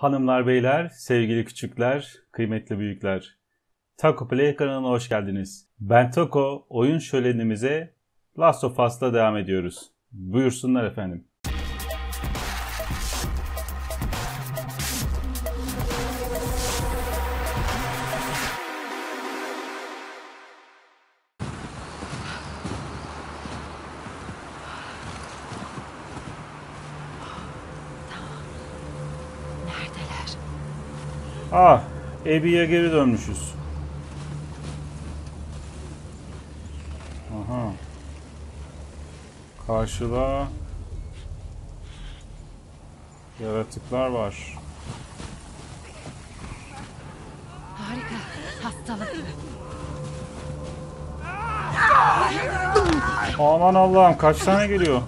Hanımlar, beyler, sevgili küçükler, kıymetli büyükler. TakoPlay kanalına hoş geldiniz. Ben Tako, oyun şölenimize Last of Us'la devam ediyoruz. Buyursunlar efendim. Ah, Abby'ye geri dönmüşüz. Aha. Karşıda yaratıklar var. Harika, hastalık. Aman Allah'ım, kaç tane geliyor?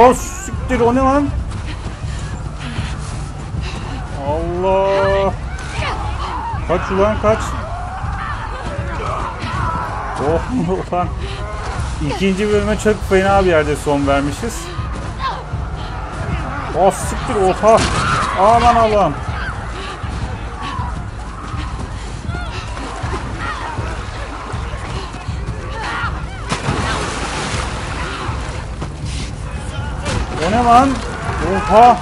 Of! O ne lan? Allah! Kaç ulan kaç! Oh ulan! İkinci bölüme çok fena bir yerde son vermişiz. Oh siktir! Oha! Aman Allah'ım! O ne lan? Oha!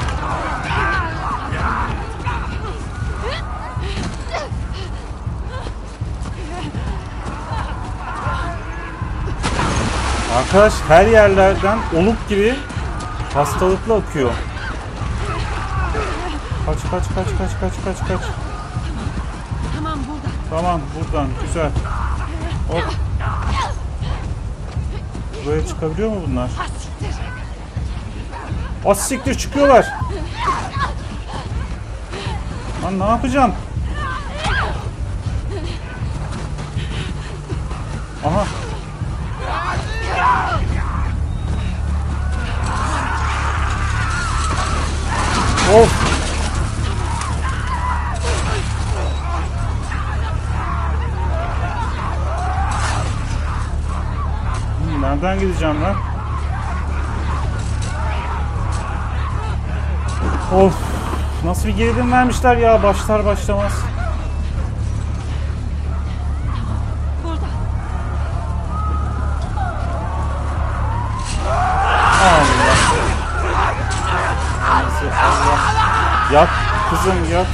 Arkadaş her yerlerden oluk gibi hastalıklı akıyor. Kaç. Tamam buradan. Güzel. Hop. Buraya çıkabiliyor mu bunlar? Az siktir çıkıyorlar. Lan ne yapacağım? Aha. Of. Nereden gideceğim lan? Of, nasıl bir gerilim vermişler ya başlar başlamaz. Allah. Yat kızım yat.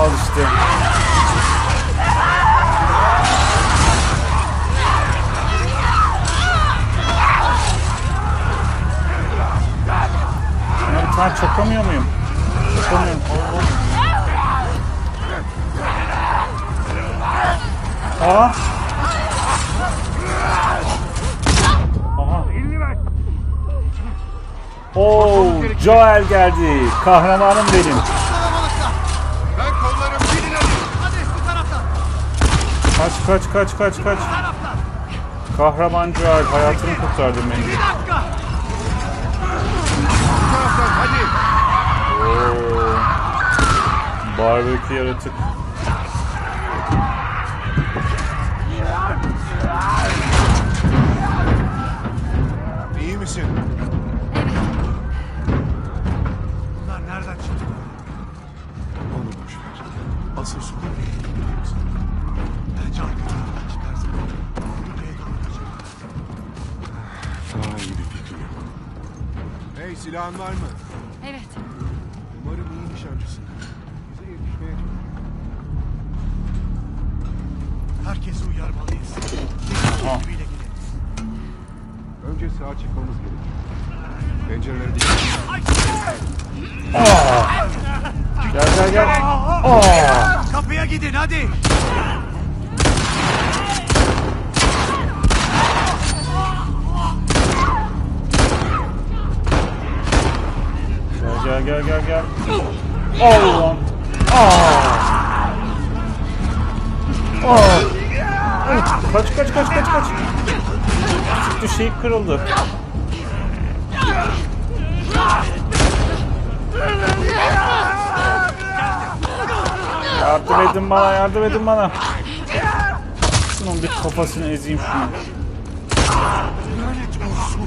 Al işte. Ben çakamıyor muyum? Çakamıyorum. Aa! Aha. Oo, Joel geldi. Kahramanım benim. Kaç. Kahraman Joel hayatını kurtardın beni. Barbekü yaratık. İyi misin? Evet. Bunlar nereden çıktı? Onu boş ver. Asıl sorun ne? Can kıtırından çıkarsın. Daha iyi bir fikrim yok. Hey, silahın var mı? Evet. Umarım iyi nişancısın. Herkesi uyarmalıyız. Aha. Önce sağa çıkmamız gerekiyor. Pencereleri dikkat. Gel. Kapıya gidin hadi. Gel. Allah'ım. Kaç. Çıktı şey kırıldı. Yardım edin bana. Şunun bir kafasını ezeyim şunu. olsun.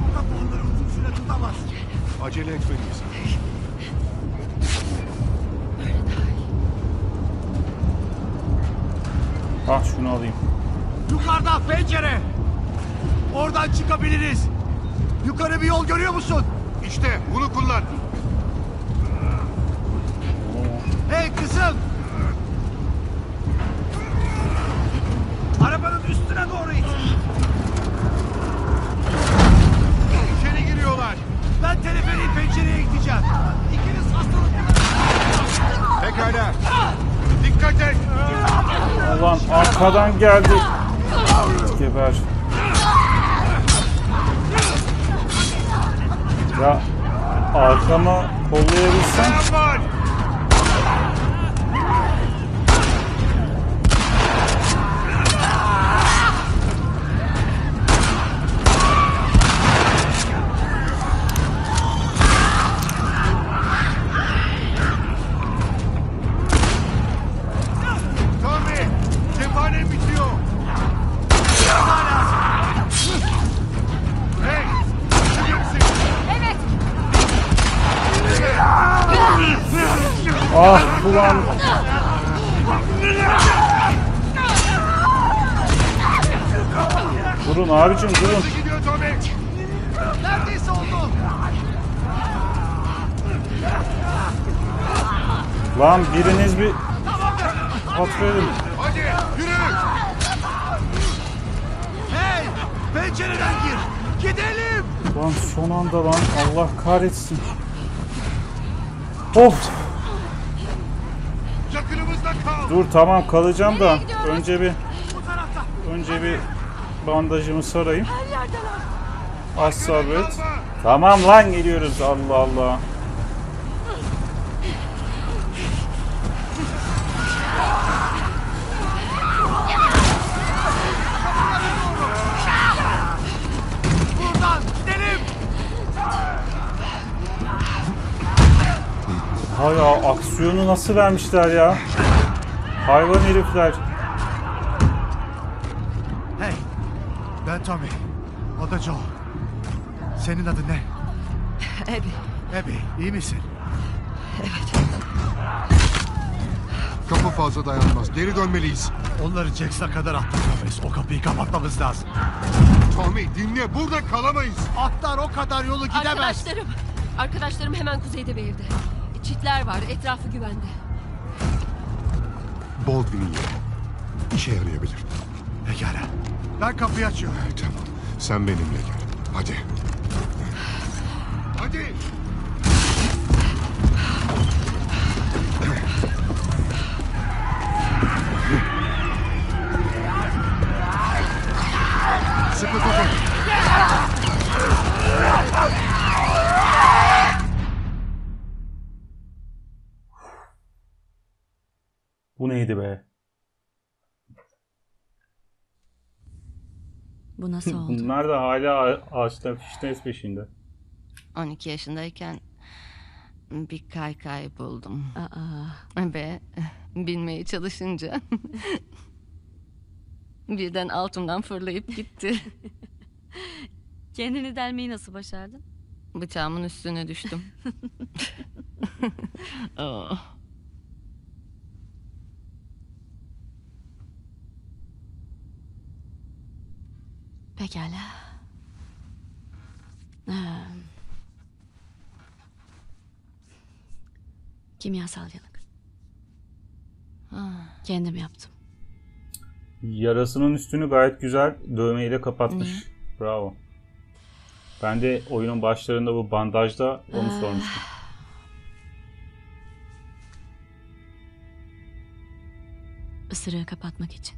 Bu kapı onları uzun süre tutamaz. Acele etmeliyiz. Ah şunu alayım. Yukarıda pencere. Oradan çıkabiliriz. Yukarı bir yol görüyor musun? İşte bunu kullan. Hey kızım. Arabanın üstüne doğru it. İçeri giriyorlar. Ben teleferiği pencereye gideceğim. İkiniz hastalıklı. Pekala. Dikkat et. Ulan arkadan geldi. Geber. Ya arkama kollayabilsem. Ah ulan. Durun abicim durun. Neredeyse oldu. Lan biriniz bir atlayın. Hadi yürü. Hey pencereden gir. Gidelim. Lan son anda lan Allah kahretsin. Of. Dur tamam kalacağım da önce bir bandajımı sarayım. Az sabret. Tamam lan geliyoruz Allah Allah. Hay ya aksiyonu nasıl vermişler ya? Hayvan herifler. Hey, ben Tommy. O da Joel. Senin adın ne? Abby. Abby, iyi misin? Evet. Kapı fazla dayanmaz. Geri dönmeliyiz. Onları Jackson'a kadar atlatamayız. O kapıyı kapatmamız lazım. Tommy, dinle. Burada kalamayız. Atlar o kadar yolu gidemez. Arkadaşlarım hemen kuzeyde bir evde. Çitler var. Etrafı güvende. Baldwin'in yeri. İşe yarayabilir. Pekala. Ben kapıyı açıyorum. Tamam. Sen benimle gel. Hadi. Hadi. Sıkı tutun. Bu neydi be? Bu nasıl oldu? Bunlar da hala ağaçta fişnes peşinde. 12 yaşındayken bir kaykay buldum. Aa. Ve binmeye çalışınca birden altımdan fırlayıp gitti. Kendini delmeyi nasıl başardın? Bıçağımın üstüne düştüm. Oh. Pekala. Kimyasal yanık. Kendim yaptım. Yarasının üstünü gayet güzel dövmeyle kapatmış. Hı. Bravo. Ben de oyunun başlarında bu bandajda onu sormuştum. Isırığı kapatmak için.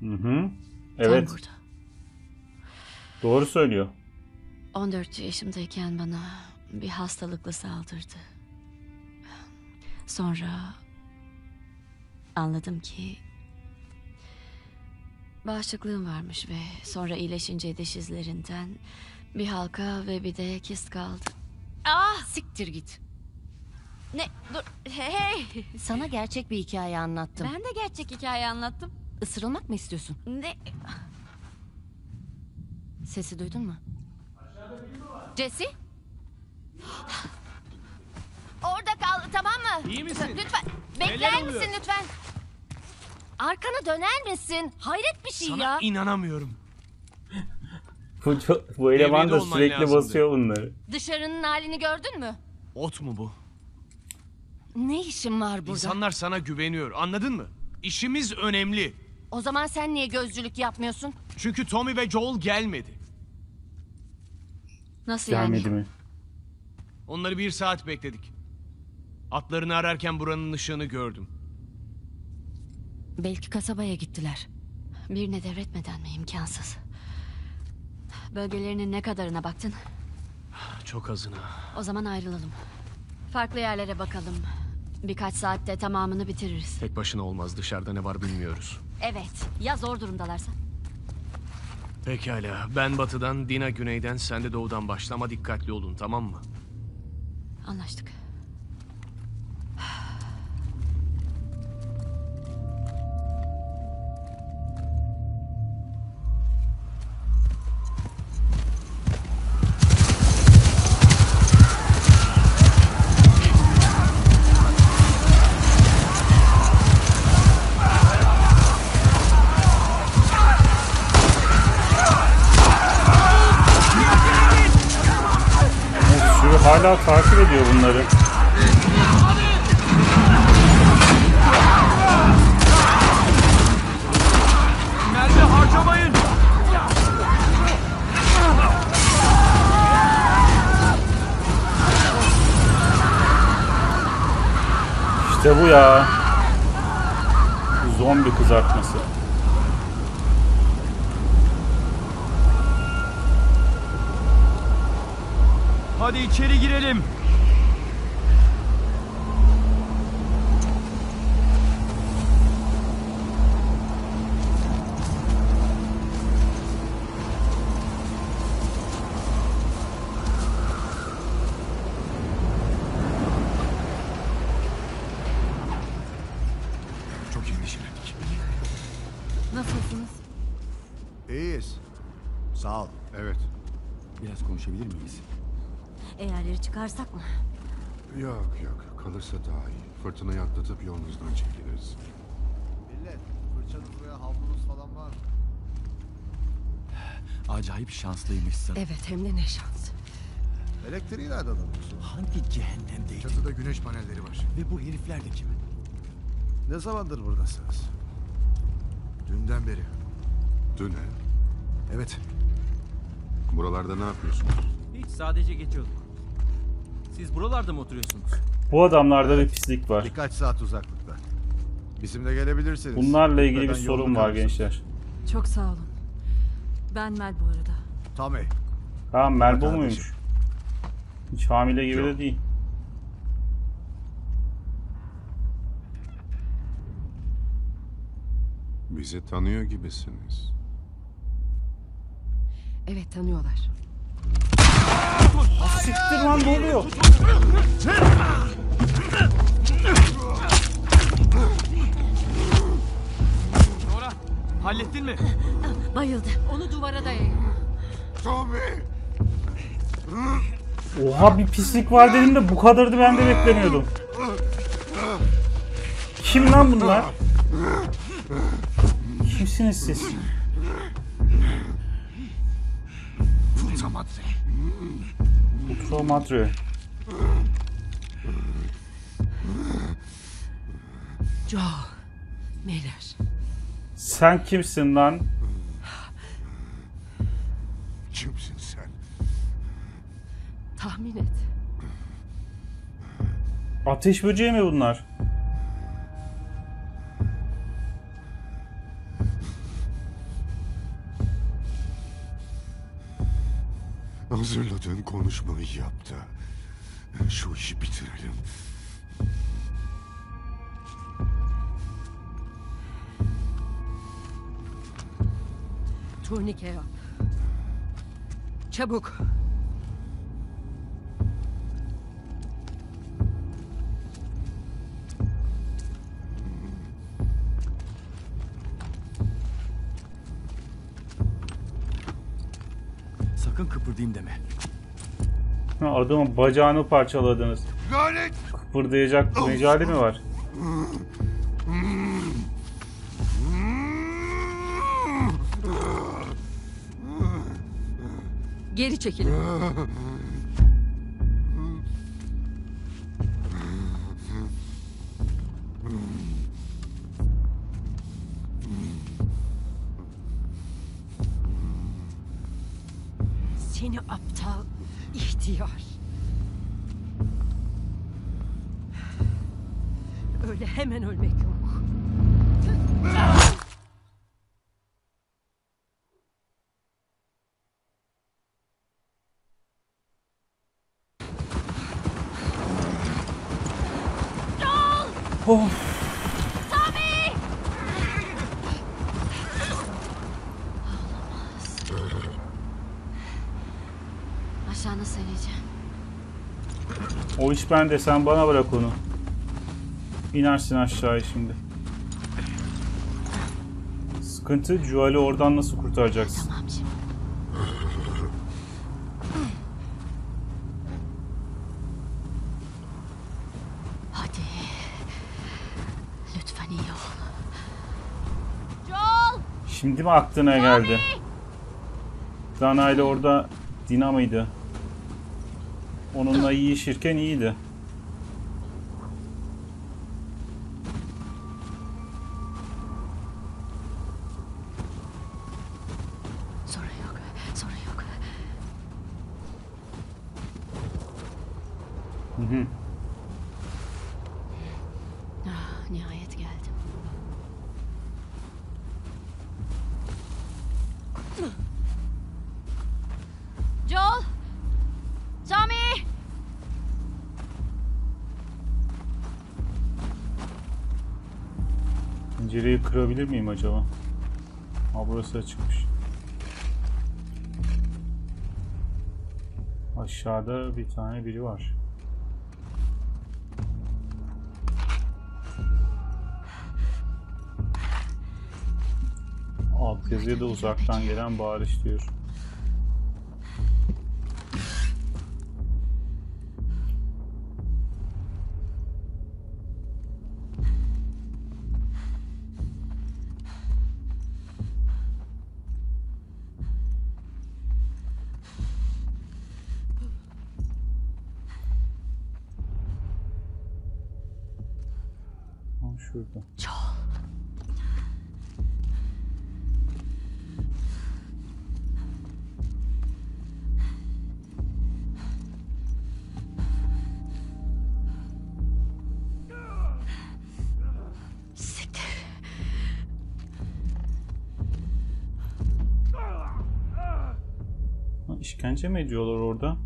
Hı. Evet. Tam burada. Doğru söylüyor. 14 yaşımdayken bana bir hastalıkla saldırdı. Sonra anladım ki bağışıklığım varmış ve sonra iyileşince diş izlerinden bir halka ve bir de kist kaldı. Ah siktir git. Ne? Dur. Hey. Sana gerçek bir hikaye anlattım. Ben de gerçek hikaye anlattım. Isırılmak mı istiyorsun? Ne? Sesi duydun mu? Jesse? Orada kal, tamam mı? İyi misin? Lütfen. Bekler misin lütfen? Arkana döner misin? Hayret bir şey. Sana ya. Sana inanamıyorum. Bu eleman da sürekli basıyor bunları. Dışarının halini gördün mü? Ot mu bu? Ne işin var burada? İnsanlar sana güveniyor, anladın mı? İşimiz önemli. O zaman sen niye gözcülük yapmıyorsun? Çünkü Tommy ve Joel gelmedi. Nasıl yani? Gelmedi mi? Onları 1 saat bekledik. Atlarını ararken buranın ışığını gördüm. Belki kasabaya gittiler. Birine devretmeden mi? İmkansız. Bölgelerinin ne kadarına baktın? Çok azına. O zaman ayrılalım. Farklı yerlere bakalım. Birkaç saatte tamamını bitiririz. Tek başına olmaz, dışarıda ne var bilmiyoruz. Evet, ya zor durumdalarsa? Pekala, ben batıdan, Dina güneyden, sen de doğudan başlama, dikkatli olun, tamam mı? Anlaştık. Hala takip ediyor bunları. Mermi harcamayın. İşte bu ya. Zombi kızartması. Hadi içeri girelim. Çok endişelendik. Nasılsınız? İyiyiz. Sağ ol. Evet. Biraz konuşabilir miyiz? Eğerleri çıkarsak mı? Yok yok, kalırsa daha iyi. Fırtınayı atlatıp yolunuzdan çekiliriz. Millet, fırçanız veya havlunuz falan var mı? Acayip şanslıymışsın. Evet, hem de ne şans. Elektriği nereden alıyorsun? Hangi cehennemdeydi? Çatıda güneş panelleri var. Ve bu herifler de kim? Ne zamandır buradasınız? Dünden beri. Dün he? Evet. Buralarda ne yapıyorsunuz? Hiç, sadece geçiyorduk. Siz buralarda mı oturuyorsunuz? Bu adamlarda evet, bir pislik var. Birkaç saat uzaklıkta. Bizimle gelebilirsiniz. Bunlarla ilgili bir sorun var gençler. Çok sağ olun. Ben Mel bu arada. Tommy. Ha, Mel bu muymuş? Hiç hamile gibi de değil. Bizi tanıyor gibisiniz. Evet, tanıyorlar. Siktir lan, ne oluyor? Nora, hallettin mi? Bayıldı. Onu duvara dayayın. Tommy! Oha, bir pislik var dedim de bu kadardı, ben de beklemiyordum. Kim lan bunlar? Kimsiniz siz? Ultramadre. Ultramadre. Joel, Meler. Sen kimsin lan? Kimsin sen? Tahmin et. Ateş böceği mi bunlar? Hazırladığın konuşmayı yaptı. Şu işi bitirelim. Turnike yap. Çabuk. Sakın kıpırdayım deme. Ha, adamın bacağını parçaladınız. Kıpırdayacak mecali mi var? Geri çekilin. Seni aptal ihtiyar. Öyle hemen ölmek yok. Oh. Tommy! Aşağı nasıl ineceğim? O iş bende, sen bana bırak onu. İnersin aşağıya şimdi. Sıkıntı, Joel'i oradan nasıl kurtaracaksın? Tamam şimdi. Şimdi mi aklına geldi? Dana ile orada Dina mıydı? Onunla iyi işirken iyiydi. Sorun yok, sorun yok. Hı-hı. Ah, nihayet geldim. Joel! Tommy! Pencereyi kırabilir miyim acaba? Ha, burası açıkmış. Aşağıda bir tane biri var. Alt yazıya da uzaktan gelen bağırış diyor. Şurada. İşkence mi ediyorlar orada?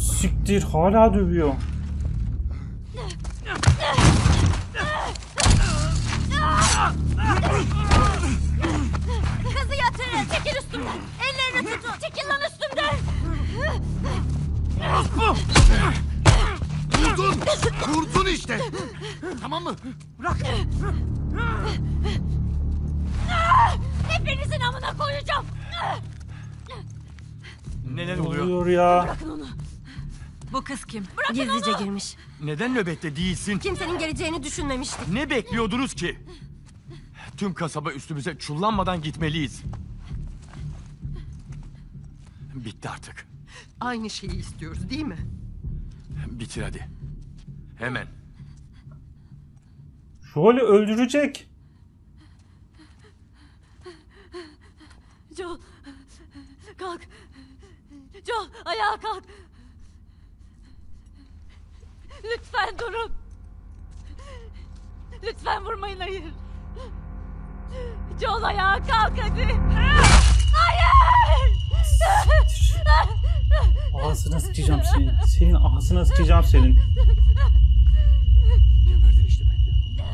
Siktir, hala dövüyor. Kızı yatırın, çekil üstümden. Ellerini tutun, çekil lan üstümden. Vurdun, vurdun işte. Tamam mı? Bırak. Hepinizin amına koyacağım. Neler oluyor ya? Bırakın onu. Bu kız kim? Bırakın gizlice onu. Girmiş. Neden nöbette değilsin? Kimsenin geleceğini düşünmemiştik. Ne bekliyordunuz ki? Tüm kasaba üstümüze çullanmadan gitmeliyiz. Bitti artık. Aynı şeyi istiyoruz değil mi? Bitir hadi. Hemen. Joel'i öldürecek. Joel. Kalk. Joel ayağa kalk. Lütfen durun. Lütfen vurmayın, hayır. Joel ayağa kalk hadi. Hayır! Ağzına sıçacağım senin. Senin ağzına sıçacağım senin. Geberdim işte ben de.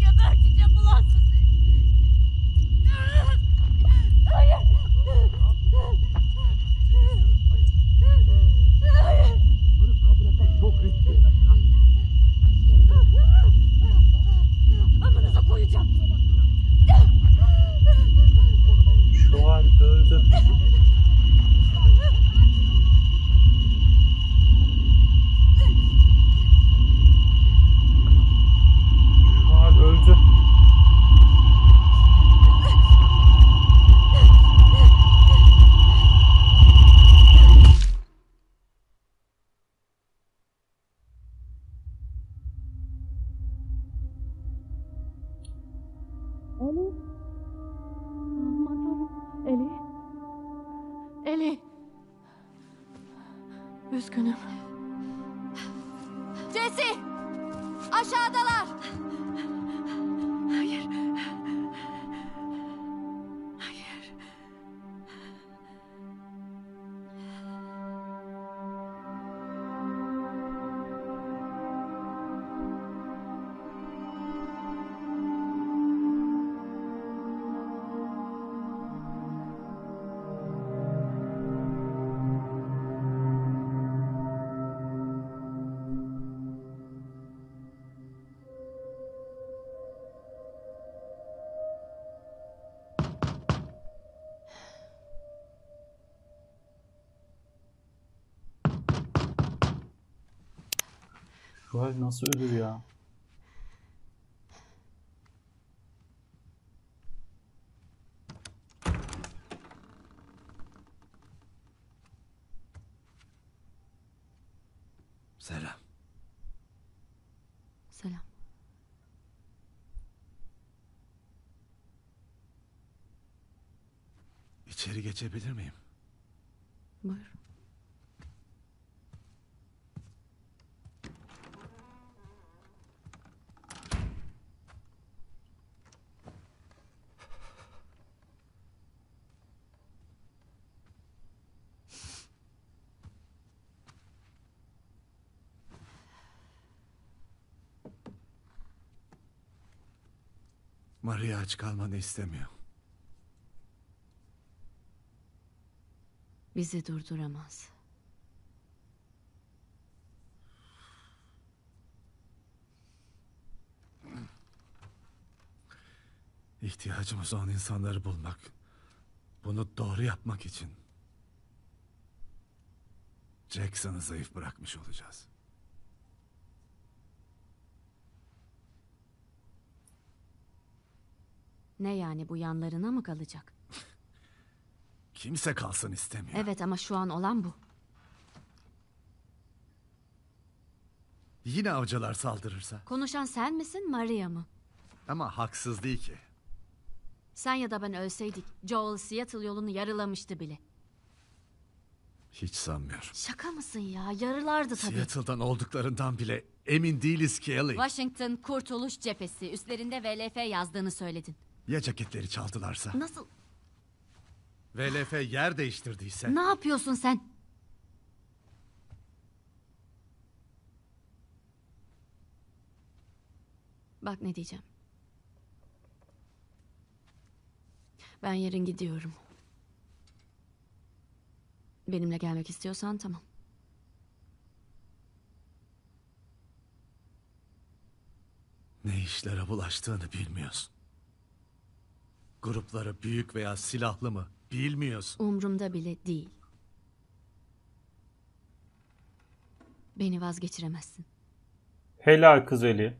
Geberteceğim ulan sizi. Hayır. Ellie. Üzgünüm. Jesse! Aşağıdalar. Hayır. Hayır. Joel nasıl ölür ya? Selam. Selam. İçeri geçebilir miyim? Buyur. Maria aç kalmanı istemiyor. Bizi durduramaz. İhtiyacımız olan insanları bulmak. Bunu doğru yapmak için Jackson'ı zayıf bırakmış olacağız. Ne yani, bu yanlarına mı kalacak? Kimse kalsın istemiyor. Evet ama şu an olan bu. Yine avcılar saldırırsa? Konuşan sen misin, Maria mı? Ama haksız değil ki. Sen ya da ben ölseydik Joel Seattle yolunu yarılamıştı bile. Hiç sanmıyorum. Şaka mısın ya? Yarılardı tabii. Seattle'dan olduklarından bile emin değiliz ki Ellie. Washington Kurtuluş Cephesi, üstlerinde VLF yazdığını söyledin. Ya ceketleri çaldılarsa? Nasıl? VLF yer değiştirdiyse? Ne yapıyorsun sen? Bak ne diyeceğim. Ben yarın gidiyorum. Benimle gelmek istiyorsan tamam. Ne işlere bulaştığını bilmiyorsun. Grupları büyük veya silahlı mı bilmiyorsun. Umrumda bile değil. Beni vazgeçiremezsin. Helal kız Ellie.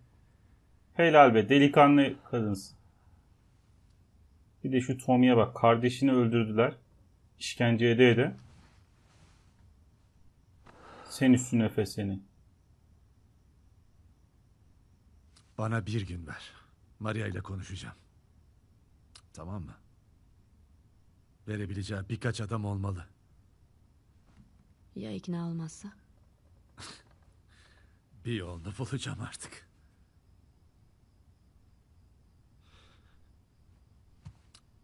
Helal be, delikanlı kadınsın. Bir de şu Tommy'ye bak, kardeşini öldürdüler. İşkence ede ede. Sen üstün Efe seni. Bana bir gün ver. Maria ile konuşacağım. Tamam mı? Verebileceği birkaç adam olmalı. Ya ikna olmazsa? Bir yolunu bulacağım artık.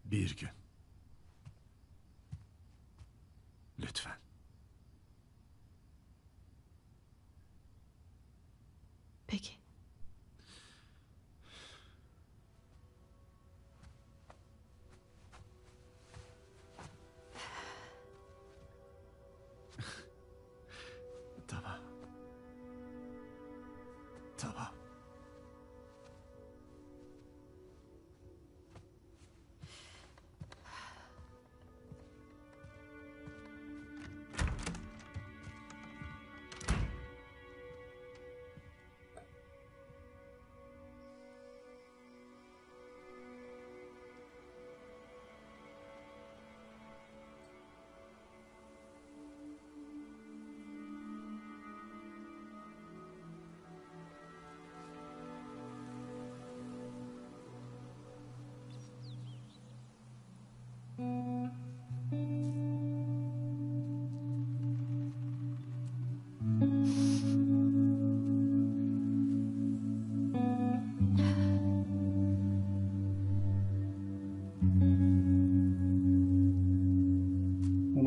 Bir gün. Lütfen. Peki. Tamam. Tamam.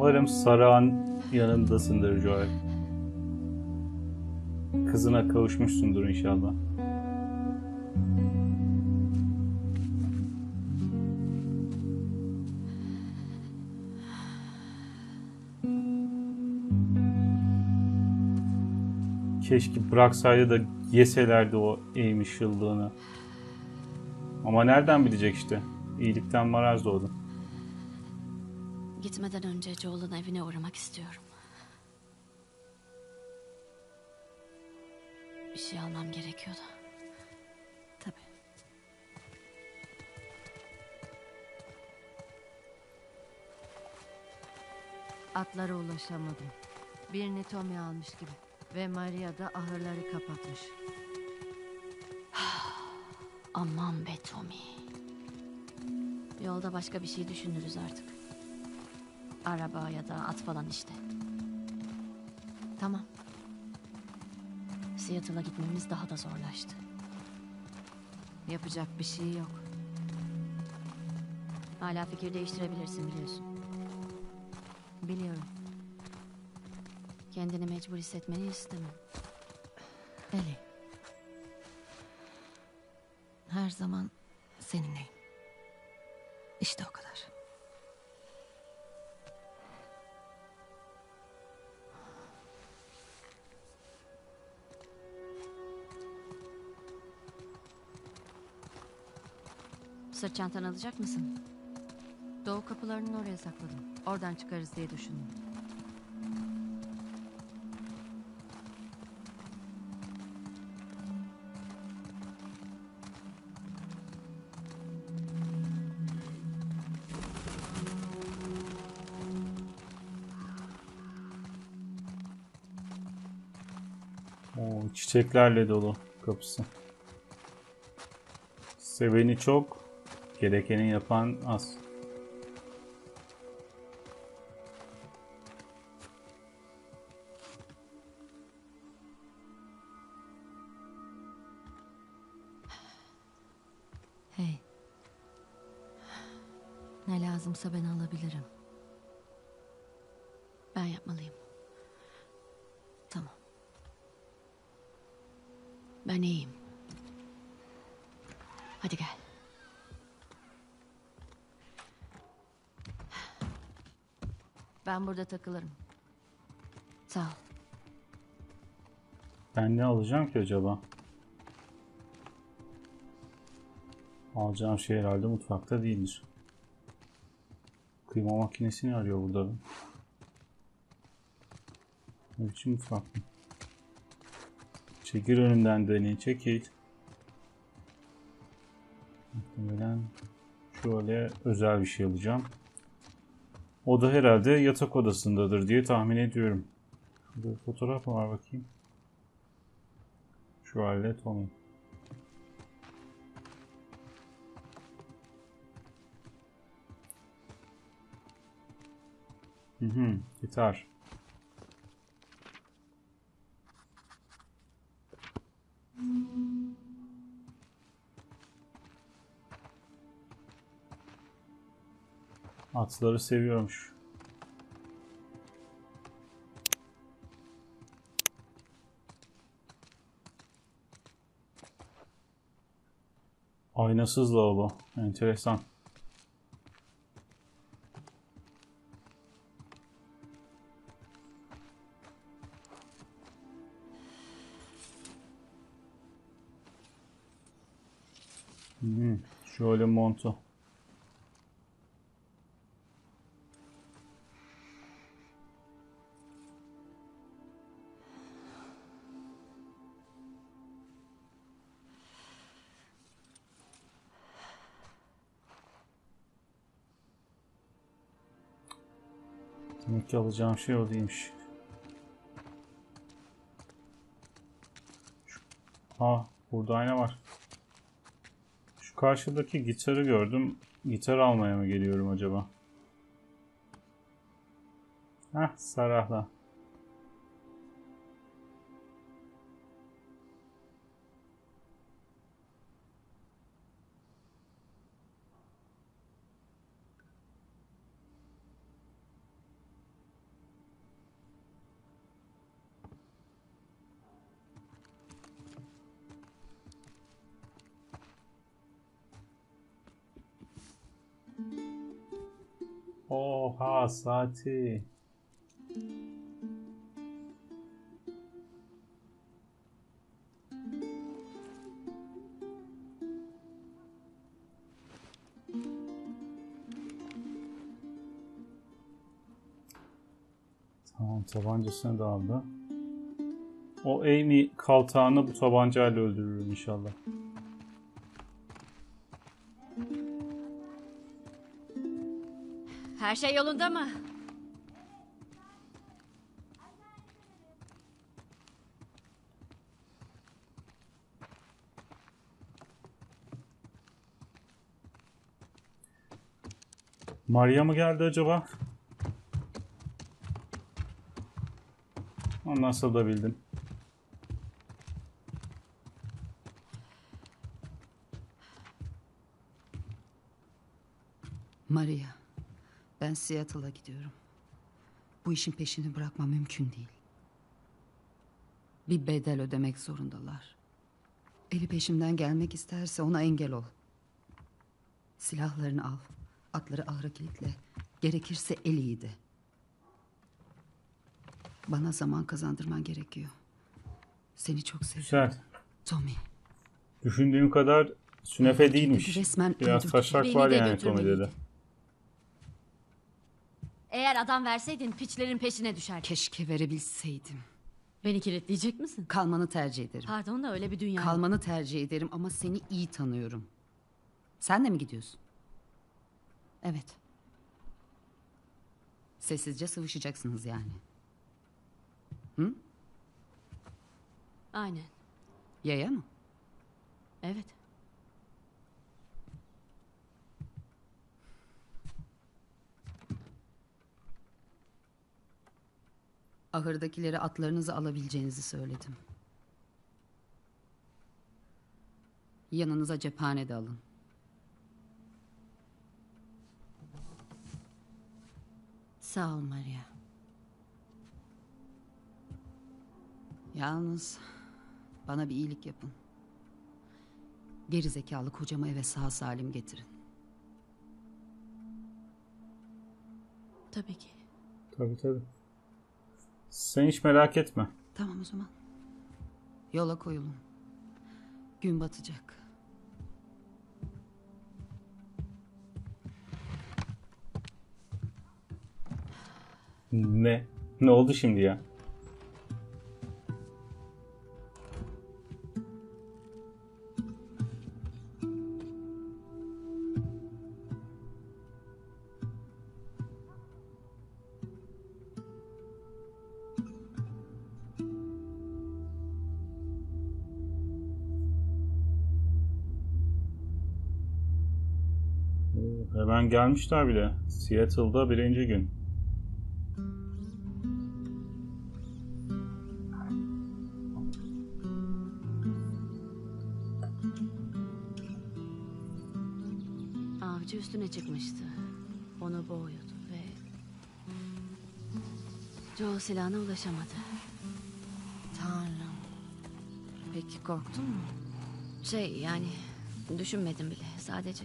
Umarım Sarah'ın yanındasındır Joel. Kızına kavuşmuşsundur inşallah. Keşke bıraksaydı da yeselerdi o eğmiş yıllığını. Ama nereden bilecek işte. İyilikten maraz doğdu. Gitmeden önce Joel'ın evine uğramak istiyorum. Bir şey almam gerekiyordu. Tabii. Atlara ulaşamadım. Birini Tommy almış gibi. Ve Maria da ahırları kapatmış. Aman be Tommy. Yolda başka bir şey düşünürüz artık. Araba ya da at falan işte. Tamam. Seattle'a gitmemiz daha da zorlaştı. Yapacak bir şey yok. Hala fikir değiştirebilirsin biliyorsun. Biliyorum. Kendini mecbur hissetmeni istemem. Ellie. Her zaman seninleyim. İşte o kadar. Sırt çantanı alacak mısın? Doğu kapılarının oraya sakladım. Oradan çıkarız diye düşündüm. Oo, çiçeklerle dolu kapısı. Seveni çok, gerekeni yapan az. Hey. Ne lazımsa ben alabilirim. Ben yapmalıyım. Tamam. Ben iyiyim. Hadi gel. Ben burada takılırım. Sağ ol. Ben ne alacağım ki acaba? Alacağım şey herhalde mutfakta değildir. Kıyma makinesini arıyor burada. Ne biçim mutfak mı? Çekil önümden deneyin. Çekil. Muhtemelen şöyle özel bir şey alacağım. O da herhalde yatak odasındadır diye tahmin ediyorum. Şurada fotoğraf var bakayım. Şu halde Tommy. Gitar. Atları seviyormuş. Aynasız lavabo. Enteresan. Şöyle montu. Demek alacağım şey o değilmiş. Ha, burada ayna var. Şu karşıdaki gitarı gördüm. Gitar almaya mı geliyorum acaba? Hah, Sarah'la. Oha saati. Tamam, tabancasını da aldı. O Amy kaltağını bu tabancayla öldürürüm inşallah. Her şey yolunda mı? Maria mı geldi acaba? Onu nasıl da bildim. Maria, ben Seattle'a gidiyorum. Bu işin peşini bırakmam mümkün değil. Bir bedel ödemek zorundalar. Eli peşimden gelmek isterse ona engel ol. Silahlarını al, atları ahıra kilitle, gerekirse Ellie'yi de. Bana zaman kazandırman gerekiyor. Seni çok seviyorum. Tommy. Düşündüğüm kadar sünefe değilmiş. Biraz taşak var yani Tommy'de de. Eğer adam verseydin piçlerin peşine düşerdim. Keşke verebilseydim. Beni kilitleyecek misin? Kalmanı tercih ederim. Pardon da öyle bir dünya. Kalmanı tercih ederim ama seni iyi tanıyorum. Sen de mi gidiyorsun? Evet. Sessizce sıvışacaksınız yani. Hı? Aynen. Yaya mı? Evet. Ahırdakilere atlarınızı alabileceğinizi söyledim. Yanınıza cephane de alın. Sağ ol Maria. Yalnız bana bir iyilik yapın. Gerizekalı kocamı eve sağ salim getirin. Tabii ki. Tabii tabii. Sen hiç merak etme. Tamam o zaman. Yola koyulun. Gün batacak. Ne? Ne oldu şimdi ya? Hemen gelmişler bile. Seattle'da birinci gün. Avcı üstüne çıkmıştı. Onu boğuyordu ve Joel silahına ulaşamadı. Tanrım. Peki korktun mu? Şey yani düşünmedim bile. Sadece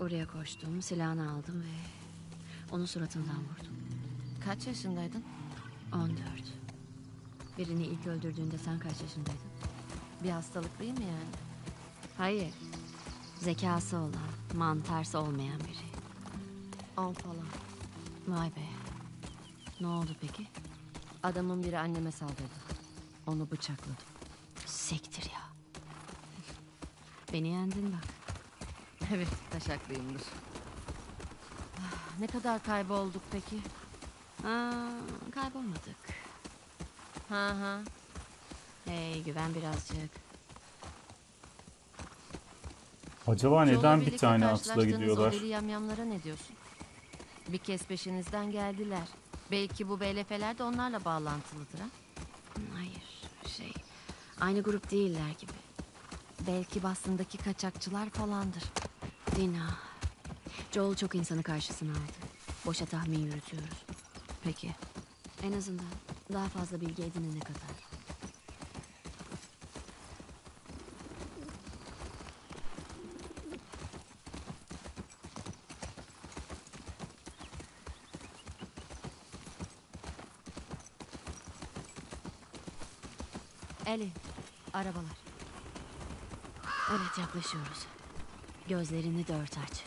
oraya koştum, silahını aldım ve onu suratından vurdum. Kaç yaşındaydın? 14. Birini ilk öldürdüğünde sen kaç yaşındaydın? Bir hastalıklıyım yani. Hayır. Zekası olan, mantarsı olmayan biri. 10 falan. Vay be. Ne oldu peki? Adamın biri anneme saldırdı. Onu bıçakladım. Siktir ya. Beni yendin bak. Evet, taşaklıyımdır. Ne kadar kaybolduk peki? Kaybolmadık. Ha. Hey, güven birazcık. Acaba neden bir tane atla gidiyorlar? Deli yamyamlara ne diyorsun? Bir kez peşinizden geldiler. Belki bu VLF'ler de onlarla bağlantılıdır ha? Hayır, şey... Aynı grup değiller gibi. Belki Boston'daki kaçakçılar falandır. Dina. Joel çok insanı karşısına aldı. Boşa tahmin yürütüyoruz. Peki. En azından daha fazla bilgi edinene kadar. Ellie, arabalar. Evet, yaklaşıyoruz. Gözlerini dört aç.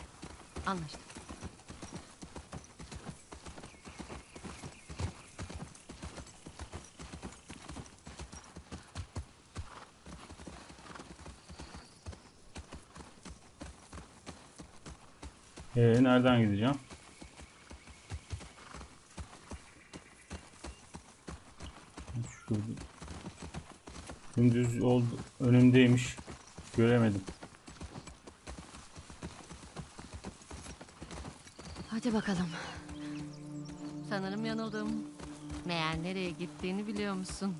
Anlaştık. Nereden gideceğim? Şurada. Gündüz oldu, önümdeymiş. Göremedim. Hadi bakalım. Sanırım yanıldım. Meğer nereye gittiğini biliyor musun?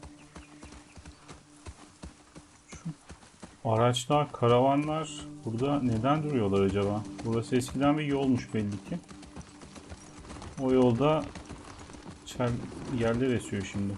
Araçlar, karavanlar burada neden duruyorlar acaba? Burası eskiden bir yolmuş belli ki. O yolda yerler esiyor şimdi.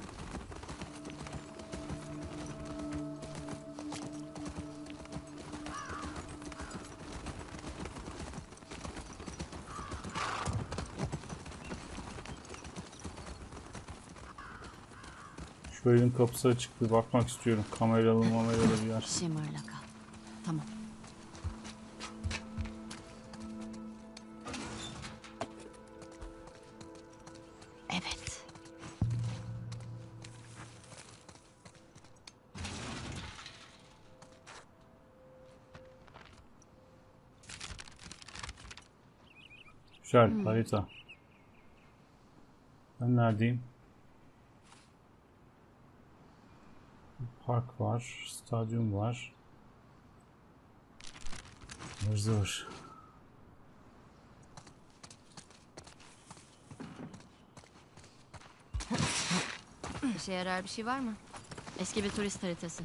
Bölüm kapısı açık, bir bakmak istiyorum. Kameralı bir yer. Şımarlaka. Tamam. Evet. Güzel harita. Ben neredeyim? Park var, stadyum var. Zor. İşe yarar bir şey var mı? Eski bir turist haritası.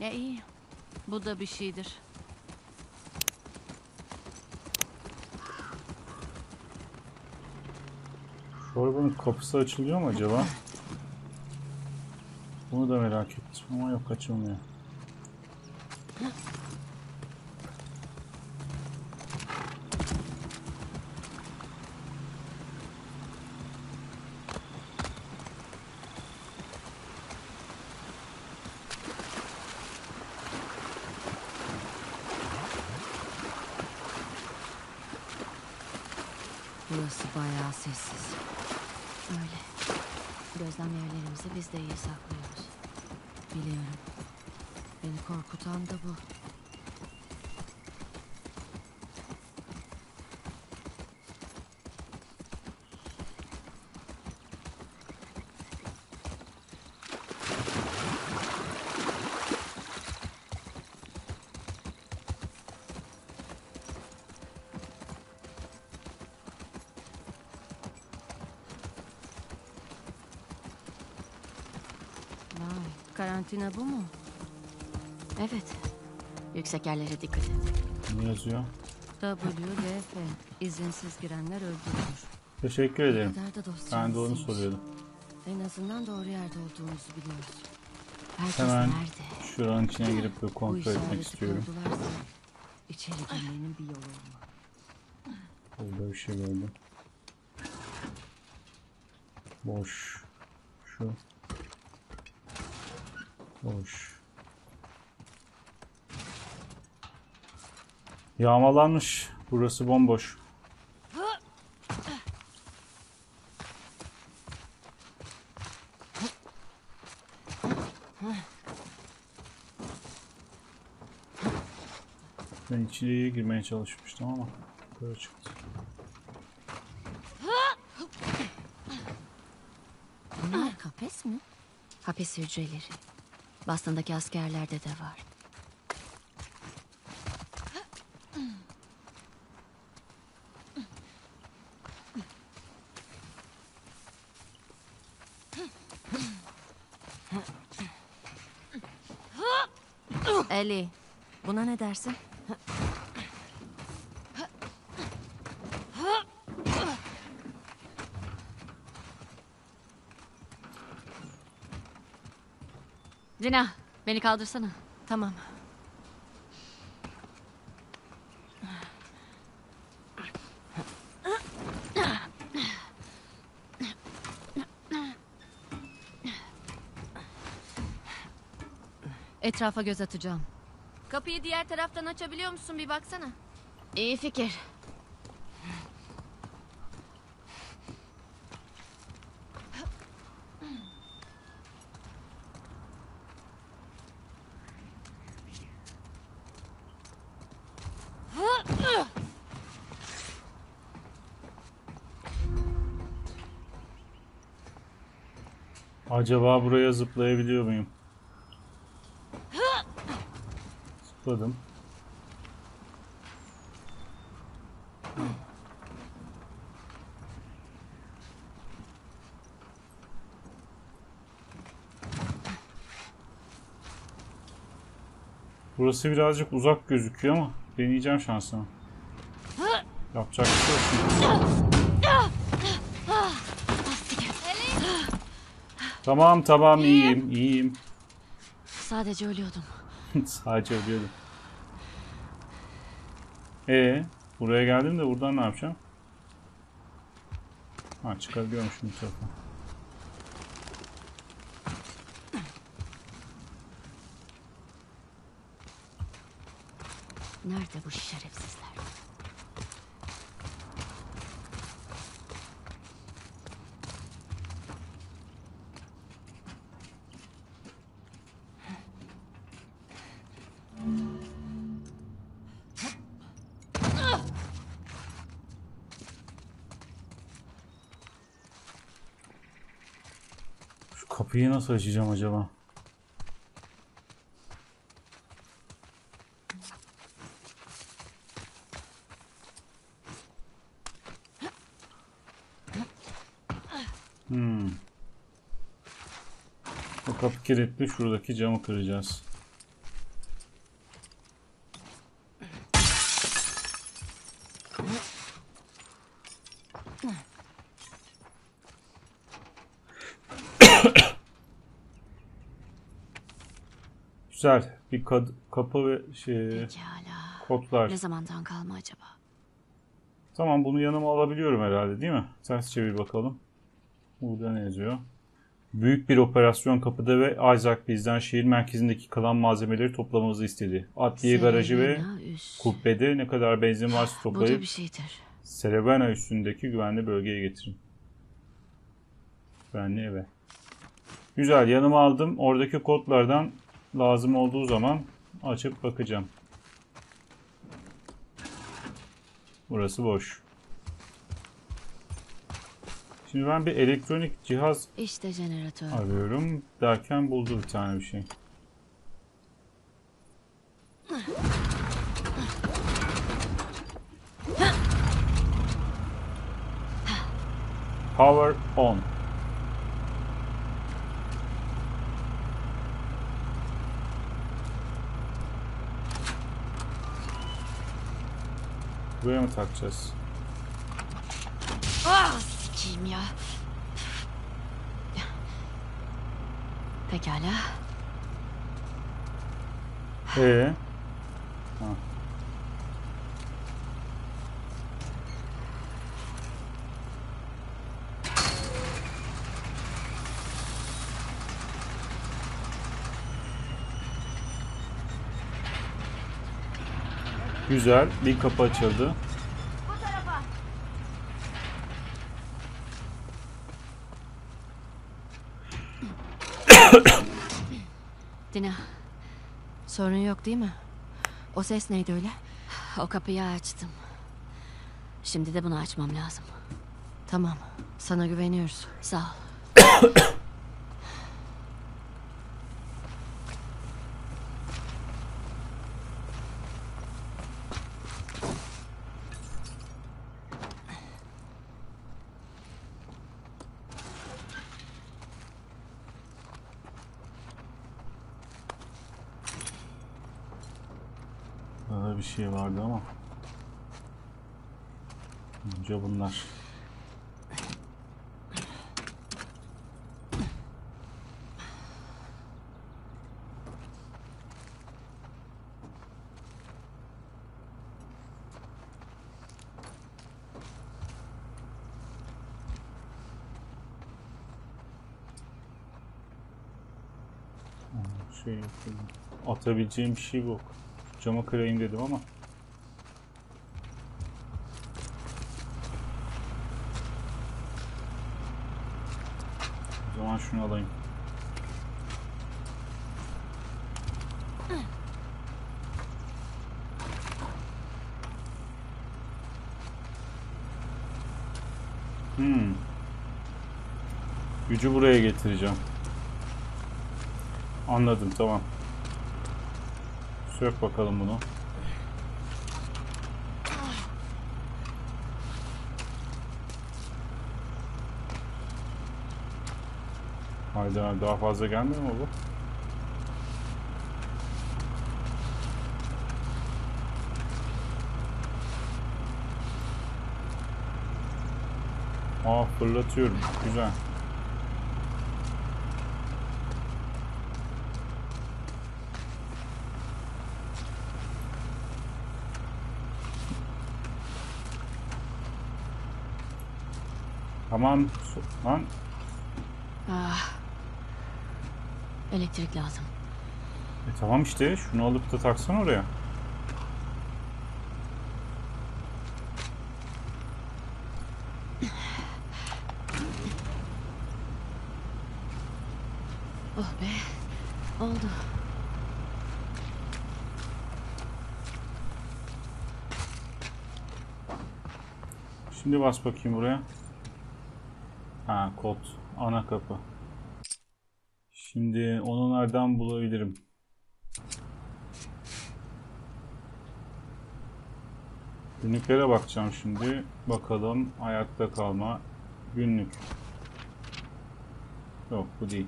Ya iyi. Bu da bir şeydir. Şorbanın kapısı açılıyor mu acaba? Bunu da merak ettim ama yok, açılmıyor. Burası bayağı sessiz. Öyle. Gözlem yerlerimizi biz de iyi saklıyoruz. Biliyorum. Beni korkutan da bu. Karantina bu mu? Evet. Yüksek yerlere dikkat et. Ne yazıyor? WDF. İzinsiz girenler öldürülür. Teşekkür ederim. Ben de onu soruyordum. En azından doğru yerde olduğumuzu biliyoruz. Herkes hemen nerede? Şuranın içine girip bir kontrol etmek istiyorum. İçeri girmenin bir yolu olmalı. Burada bir şey gördüm. Boş. Şu. Boş. Yağmalanmış. Burası bomboş. Ben içeriye girmeye çalışmıştım ama böyle çıktı. Bunlar kafes mi? Hapis hücreleri. Boston'daki askerlerde de var. Ellie, buna ne dersin? Dina, beni kaldırsana. Tamam. Etrafa göz atacağım. Kapıyı diğer taraftan açabiliyor musun? Bir baksana. İyi fikir. Acaba buraya zıplayabiliyor muyum? Zıpladım. Burası birazcık uzak gözüküyor ama deneyeceğim şansımı. Yapacak bir şey yok. Tamam iyiyim. Sadece ölüyordum. Sadece ölüyordum. Buraya geldim de buradan ne yapacağım? Ha, çıkabiliyorum şimdi tarafa. Nerede bu şerefsizler? Kapıyı nasıl açacağım acaba? O kapı kilitli. Şuradaki camı kıracağız. Güzel. Bir kapı ve kodlar. Ne zamandan kalma acaba? Tamam, bunu yanıma alabiliyorum herhalde, değil mi? Ters çevir bakalım. Burada ne yazıyor? Büyük bir operasyon kapıda ve Isaac bizden şehir merkezindeki kalan malzemeleri toplamamızı istedi. Adliye garajı ve kubbede ne kadar benzin varsa toplayıp Seravino üstündeki güvenli bölgeye getirin. Güvenli eve. Güzel, yanıma aldım. Oradaki kodlardan lazım olduğu zaman açıp bakacağım. Burası boş. Şimdi ben bir elektronik cihaz arıyorum derken buldu bir tane bir şey. Power on. Buraya mı takacağız? Ah, sikiyim ya. Pekala. Ha. Güzel, bir kapı açıldı. Bu tarafa. Dina, sorun yok değil mi? O ses neydi öyle? O kapıyı açtım. Şimdi de bunu açmam lazım. Tamam, sana güveniyoruz. Sağ ol. Şey vardı ama önce bunlar. Şey yapayım. Atabileceğim bir şey yok. Cama kırayım dedim ama. O zaman şunu alayım. Gücü buraya getireceğim. Anladım, tamam. Sök bakalım bunu. Hayda, daha fazla gelmiyor mu bu? Aa, fırlatıyorum. Güzel. Tamam. Lan. Elektrik lazım. Tamam işte. Şunu alıp da taksan oraya. Oh be. Oldu. Şimdi bas bakayım buraya. Ha, kod. Ana kapı. Şimdi onu nereden bulabilirim? Günlüklere bakacağım şimdi. Bakalım, ayakta kalma. Günlük. Yok, bu değil.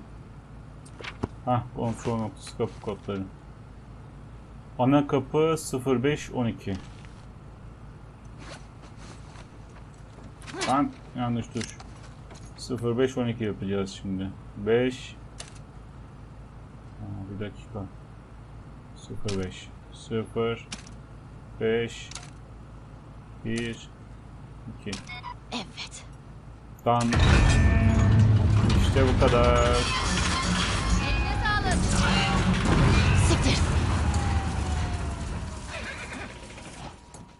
Hah, kontrol noktası kapı kodları. Ana kapı 0512. Ben yanlış tuş. 0512 yapacağız şimdi. 5 bir dakika. 05 05 1 2. Evet. Tam. İşte bu kadar. Eline sağlık. Siktir.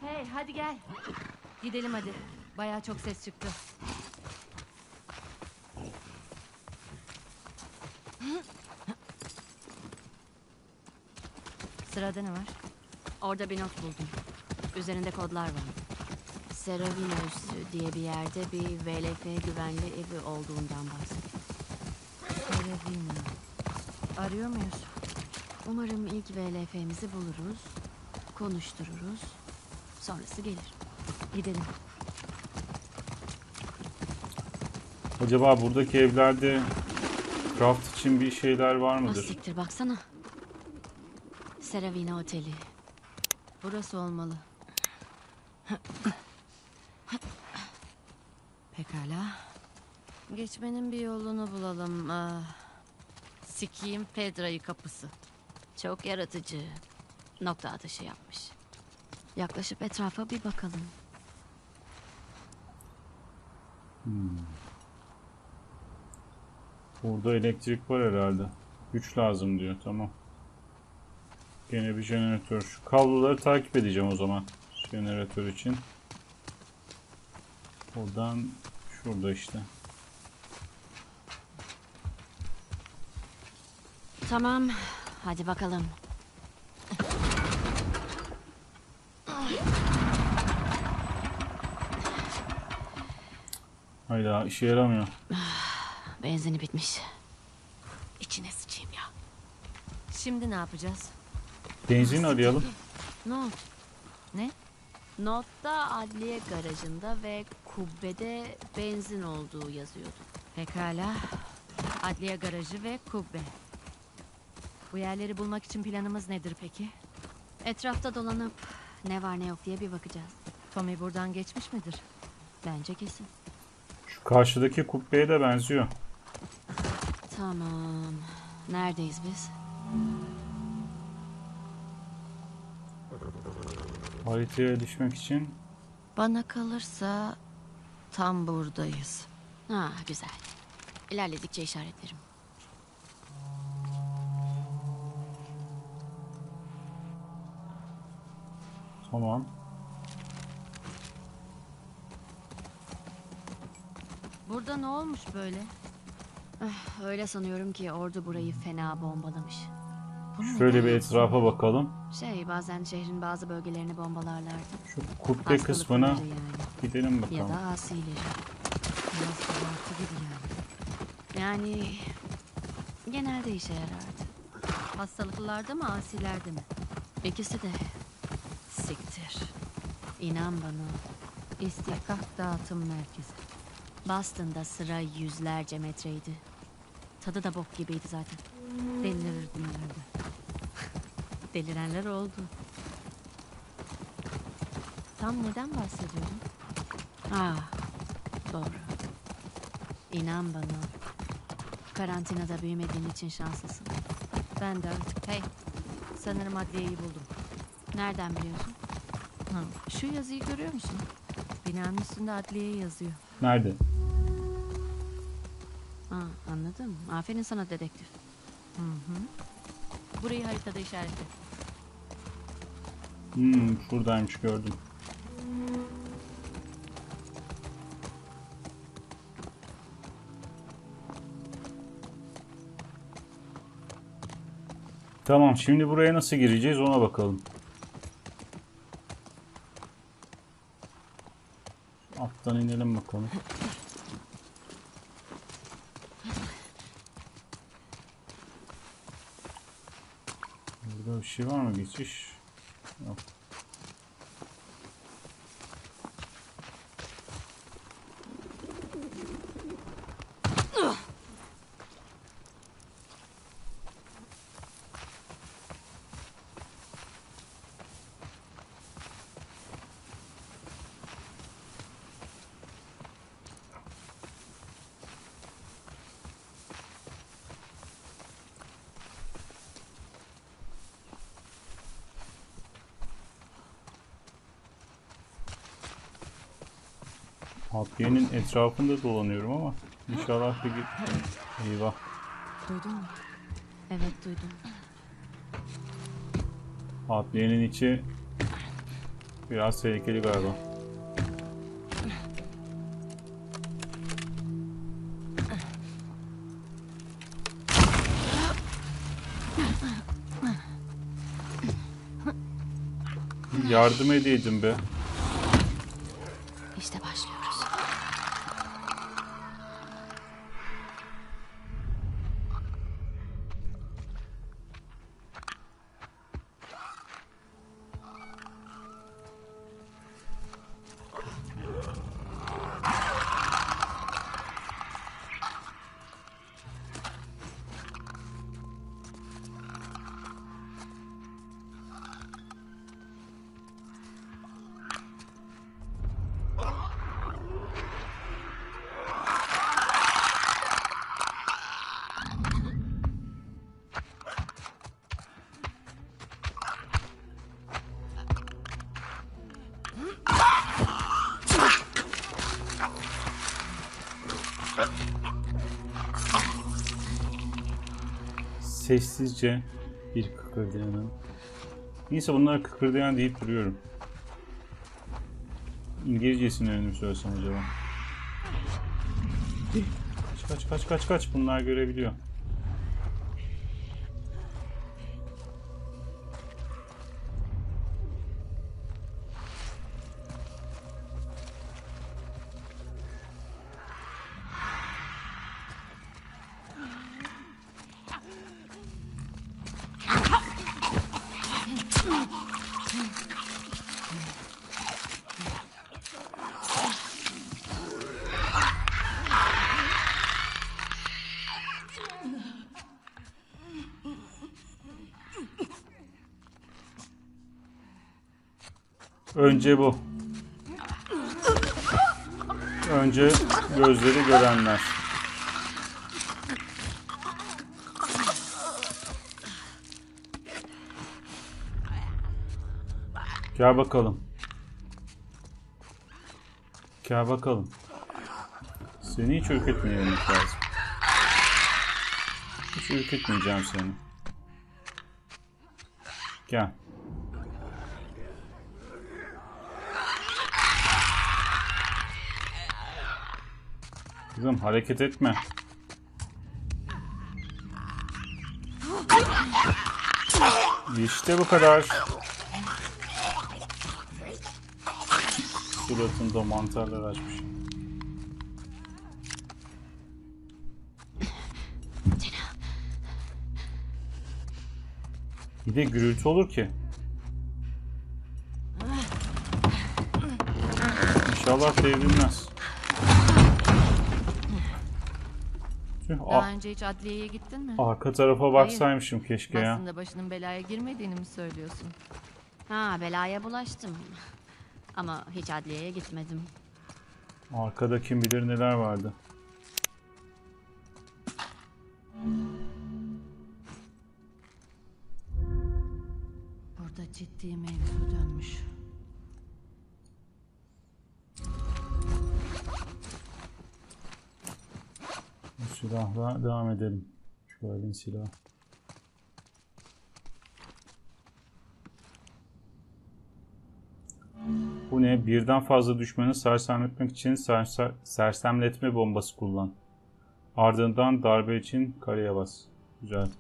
Hey, hadi gel. Gidelim hadi. Bayağı çok ses çıktı. Sırada ne var? Orada bir not buldum. Üzerinde kodlar var. Seravino üssü diye bir yerde bir VLF güvenli evi olduğundan bahsediyor. Seravino. Arıyor muyuz? Umarım ilk VLF'mizi buluruz. Konuştururuz. Sonrası gelir. Gidelim. Acaba buradaki evlerde craft için bir şeyler var mıdır? Siktir, baksana. Seravino Oteli. Burası olmalı. Pekala. Geçmenin bir yolunu bulalım. Sikiyim Pedra'yı kapısı. Çok yaratıcı. Nokta atışı yapmış. Yaklaşıp etrafa bir bakalım. Burada elektrik var herhalde. Güç lazım diyor. Tamam. Gene bir jeneratör. Şu kabloları takip edeceğim o zaman. Jeneratör için. Oradan şurada işte. Tamam. Hadi bakalım. Hayda, işe yaramıyor. Benzini bitmiş. İçine sıçayım ya. Şimdi ne yapacağız? Benzin arayalım. Not. Ne? Notta adliye garajında ve kubbede benzin olduğu yazıyordu. Pekala. Adliye garajı ve kubbe. Bu yerleri bulmak için planımız nedir peki? Etrafta dolanıp ne var ne yok diye bir bakacağız. Tommy buradan geçmiş midir? Bence kesin. Şu karşıdaki kubbeye de benziyor. Tamam. Neredeyiz biz? Haritaya düşmek için. Bana kalırsa tam buradayız. Ha, güzel. İlerledikçe işaretlerim. Tamam. Burada ne olmuş böyle? Öyle sanıyorum ki ordu burayı fena bombalamış. Şöyle bir etrafa bakalım. Bazen şehrin bazı bölgelerini bombalarlardı. Şu kubbe kısmına yani gidelim bakalım. Ya da asileri. Yani genelde işe yarardı. Hastalıklılarda mı, asilerde mi? İkisi de. Siktir. İnan bana. İstihkak dağıtım merkezi. Boston'da sıra yüzlerce metreydi. Tadı da bok gibiydi zaten. Delirirdim herhalde. Delirenler oldu. Tam neden bahsediyorum? Doğru. İnan bana. Karantinada büyümediğin için şanslısın. Ben de artık. Sanırım adliyeyi buldum. Nereden biliyorsun? Şu yazıyı görüyor musun? Binanın üstünde adliye yazıyor. Nerede? Anladım. Aferin sana dedektif. Burayı haritada işaretle. Şuradaymış, gördüm. Tamam, şimdi buraya nasıl gireceğiz ona bakalım. Alttan inelim bakalım. Burada bir şey var mı, geçiş? Yok. Adliyenin etrafında dolanıyorum ama inşallah bir gitmeyeyim. Eyvah. Duydun mu? Evet, duydum. Adliyenin içi biraz tehlikeli galiba. Yardım edeydim be. İşte başlıyor. Sessizce bir kıkırdayanın. Neyse, bunlar kıkırdayan deyip duruyorum. İngilizcesini önümü söylesem acaba. Kaç. Bunlar görebiliyor. Önce bu. Önce gözleri görenler. Gel bakalım. Gel bakalım. Seni hiç ürkütmeyeceğim lazım. Hiç ürkütmeyeceğim seni. Gel. Kızım hareket etme. İşte bu kadar. Suratında mantarlar açmış. Bir de gürültü olur ki. İnşallah devrilmez. Daha önce hiç adliyeye gittin mi? Arka tarafa baksaymışım. Hayır, keşke ya. Aslında başının belaya girmediğini mi söylüyorsun? Ha, belaya bulaştım. Ama hiç adliyeye gitmedim. Arkada kim bilir neler vardı. Burada ciddi mevzu dönmüş. Silahla devam edelim. Şu elin silahı. Bu ne? Birden fazla düşmanı sersemletmek için sersemletme bombası kullan. Ardından darbe için kareye bas. Güzel.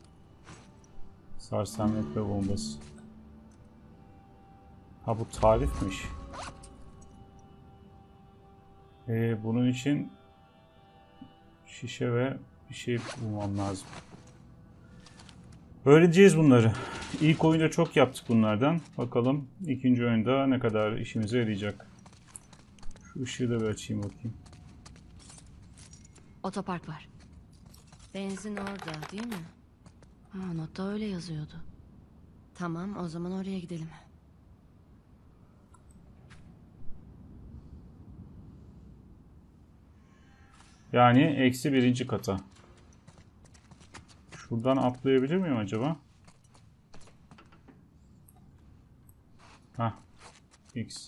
Sersemletme bombası. Ha, bu tarifmiş. Bunun için şişe ve bir şey bulmam lazım. Öğreneceğiz bunları. İlk oyunda çok yaptık bunlardan. Bakalım ikinci oyunda ne kadar işimize yarayacak. Şu ışığı da bir açayım bakayım. Otopark var. Benzin orada değil mi? Ha, notta öyle yazıyordu. Tamam, o zaman oraya gidelim. Yani eksi birinci kata. Şuradan atlayabilir miyim acaba? Hah. X.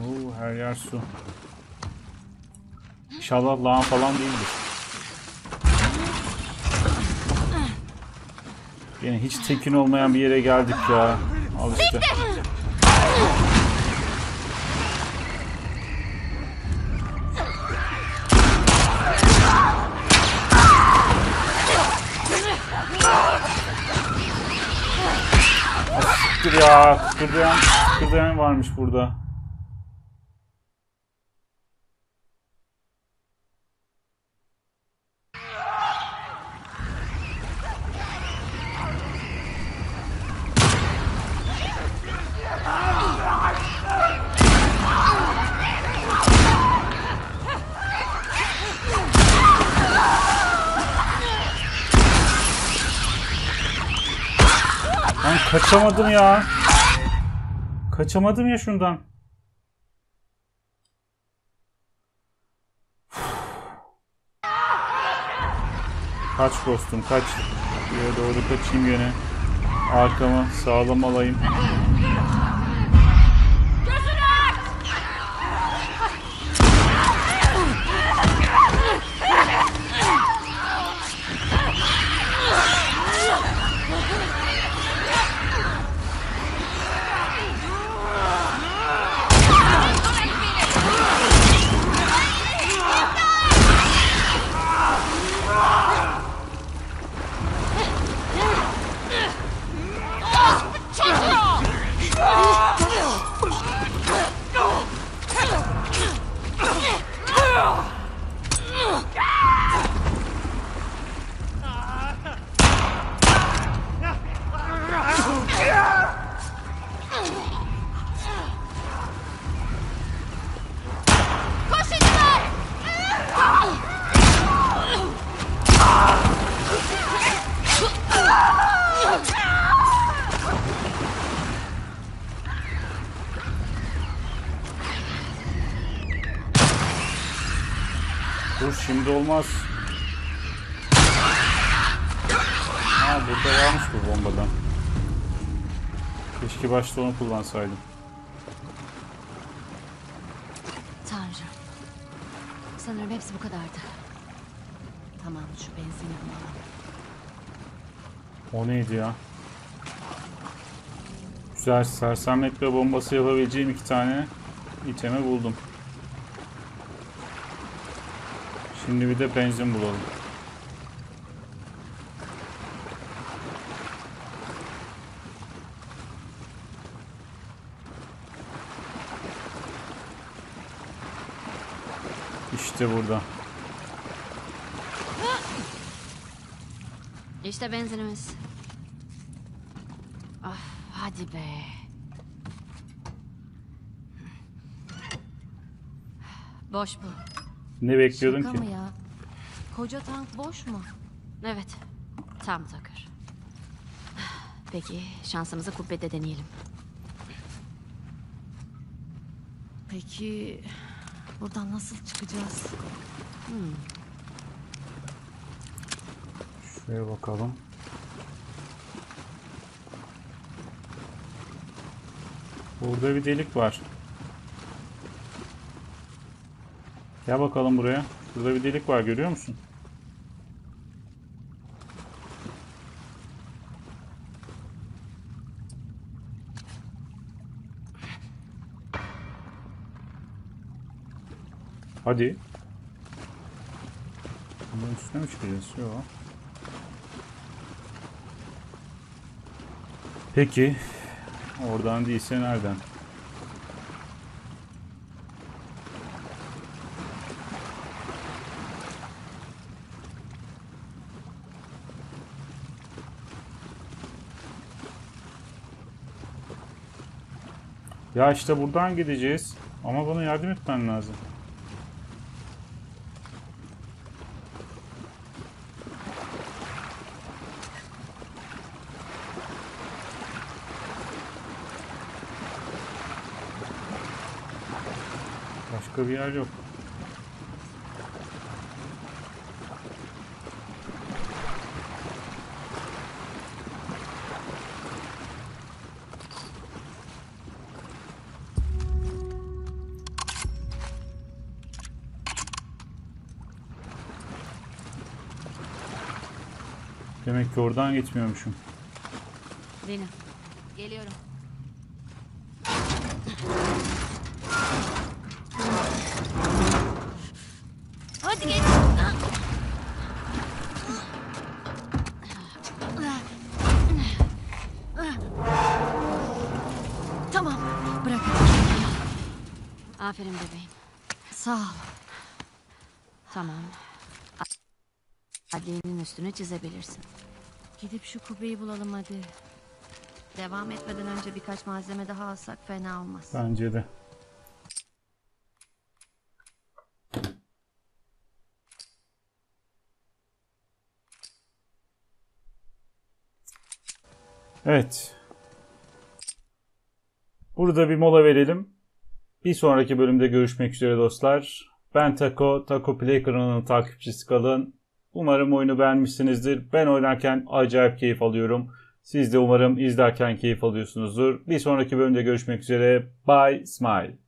Oo, her yer su. İnşallah lağım falan değildir. Yani hiç tekin olmayan bir yere geldik ya. Al işte. Siktir ya. Kıkırdayan varmış burada. Kaçamadım ya. Kaçamadım ya şundan. Kaç dostum, kaç. Buraya doğru kaçayım yine. Arkamı sağlam alayım. Şimdi olmaz. Ha, burada varmış bu bombadan. Keşke başta onu kullansaydım. Tanrım. Sanırım hepsi bu kadardı. Tamam, şu benzini bulalım. O neydi ya? Güzel, sersemletme bombası yapabileceğim iki tane iteme buldum. Şimdi bir de benzin bulalım. İşte burada. İşte benzinimiz. Ah, hadi be. Boş bu. Ne bekliyordun ki? Şaka mı ya? Koca tank boş mu? Evet. Tam takır. Peki, şansımızı kubbede deneyelim. Peki, buradan nasıl çıkacağız? Şuraya bakalım. Burada bir delik var. Gel bakalım buraya. Burada bir delik var, görüyor musun? Hadi. Bunun üstüne mi çıkacağız? Yok. Peki. Oradan değilse nereden? Ya işte buradan gideceğiz. Ama bana yardım etmen lazım. Başka bir yer yok. Demek ki oradan geçmiyormuşum. Dina, geliyorum. Hadi geç. Tamam, bırak. Aferin bebeğim. Sağ ol. Tamam. Adliyenin üstünü çizebilirsin. Gidip şu kubbeyi bulalım hadi. Devam etmeden önce birkaç malzeme daha alsak fena olmaz. Bence de. Evet. Burada bir mola verelim. Bir sonraki bölümde görüşmek üzere dostlar. Ben Tako, TakoPlay kanalının takipçisi kalın. Umarım oyunu beğenmişsinizdir. Ben oynarken acayip keyif alıyorum. Siz de umarım izlerken keyif alıyorsunuzdur. Bir sonraki bölümde görüşmek üzere. Bye, smile.